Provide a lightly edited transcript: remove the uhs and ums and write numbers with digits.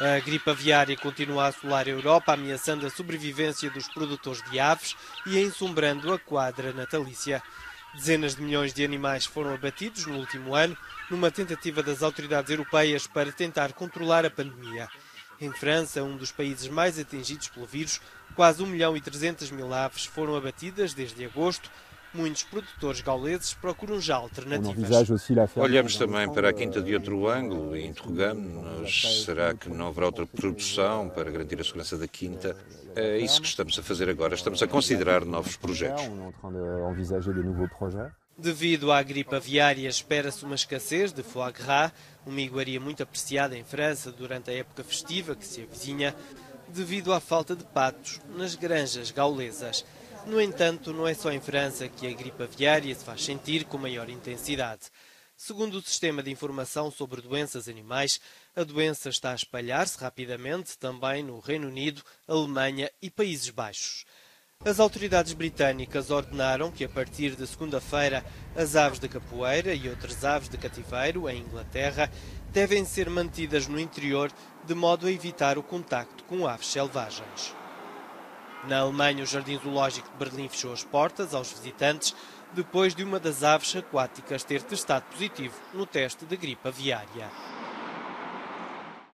A gripe aviária continua a assolar a Europa, ameaçando a sobrevivência dos produtores de aves e ensombrando a quadra natalícia. Dezenas de milhões de animais foram abatidos no último ano, numa tentativa das autoridades europeias para tentar controlar a pandemia. Em França, um dos países mais atingidos pelo vírus, quase 1.300.000 aves foram abatidas desde agosto. Muitos produtores gauleses procuram já alternativas. Olhamos também para a quinta de outro ângulo e interrogamos-nos, será que não haverá outra produção para garantir a segurança da quinta? É isso que estamos a fazer agora, estamos a considerar novos projetos. Devido à gripe aviária, espera-se uma escassez de foie gras, uma iguaria muito apreciada em França durante a época festiva que se avizinha, devido à falta de patos nas granjas gaulesas. No entanto, não é só em França que a gripe aviária se faz sentir com maior intensidade. Segundo o Sistema de Informação sobre Doenças Animais, a doença está a espalhar-se rapidamente também no Reino Unido, Alemanha e Países Baixos. As autoridades britânicas ordenaram que, a partir de segunda-feira, as aves de capoeira e outras aves de cativeiro em Inglaterra devem ser mantidas no interior de modo a evitar o contacto com aves selvagens. Na Alemanha, o Jardim Zoológico de Berlim fechou as portas aos visitantes depois de uma das aves aquáticas ter testado positivo no teste de gripe aviária.